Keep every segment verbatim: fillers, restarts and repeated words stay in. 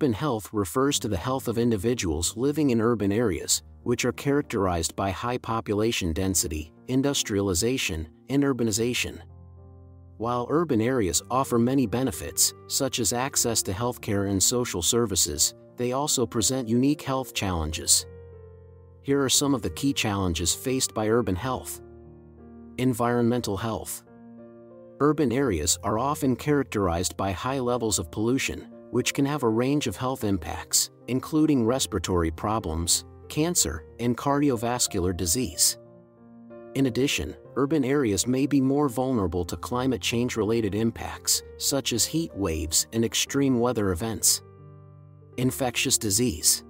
Urban health refers to the health of individuals living in urban areas, which are characterized by high population density, industrialization, and urbanization. While urban areas offer many benefits, such as access to healthcare and social services, they also present unique health challenges. Here are some of the key challenges faced by urban health. Environmental health. Urban areas are often characterized by high levels of pollution, which can have a range of health impacts, including respiratory problems, cancer, and cardiovascular disease. In addition, urban areas may be more vulnerable to climate change-related impacts, such as heat waves and extreme weather events. Infectious disease.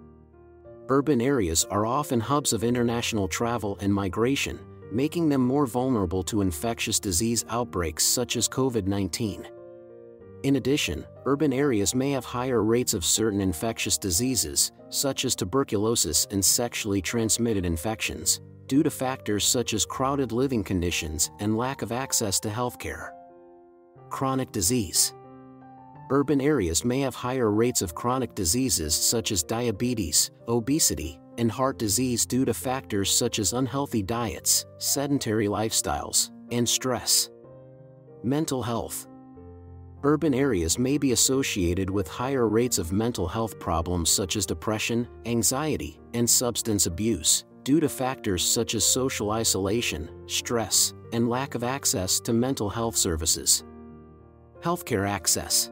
Urban areas are often hubs of international travel and migration, making them more vulnerable to infectious disease outbreaks such as COVID nineteen. In addition, urban areas may have higher rates of certain infectious diseases, such as tuberculosis and sexually transmitted infections, due to factors such as crowded living conditions and lack of access to healthcare. Chronic disease. Urban areas may have higher rates of chronic diseases such as diabetes, obesity, and heart disease due to factors such as unhealthy diets, sedentary lifestyles, and stress. Mental health. Urban areas may be associated with higher rates of mental health problems such as depression, anxiety, and substance abuse, due to factors such as social isolation, stress, and lack of access to mental health services. Healthcare access.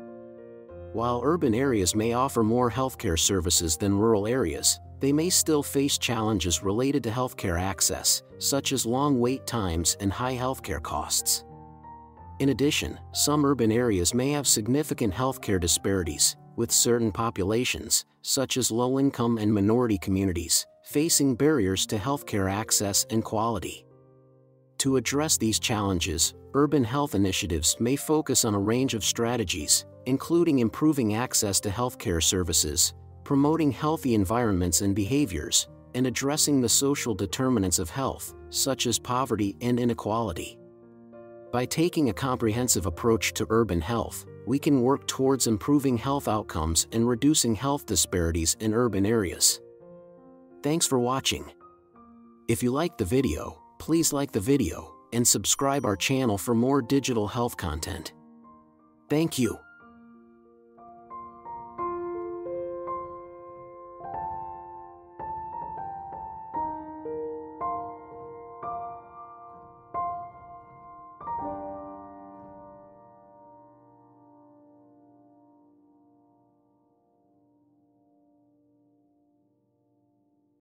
While urban areas may offer more healthcare services than rural areas, they may still face challenges related to healthcare access, such as long wait times and high healthcare costs. In addition, some urban areas may have significant healthcare disparities, with certain populations, such as low-income and minority communities, facing barriers to healthcare access and quality. To address these challenges, urban health initiatives may focus on a range of strategies, including improving access to healthcare services, promoting healthy environments and behaviors, and addressing the social determinants of health, such as poverty and inequality. By taking a comprehensive approach to urban health, we can work towards improving health outcomes and reducing health disparities in urban areas. Thanks for watching. If you liked the video, please like the video and subscribe our channel for more digital health content. Thank you.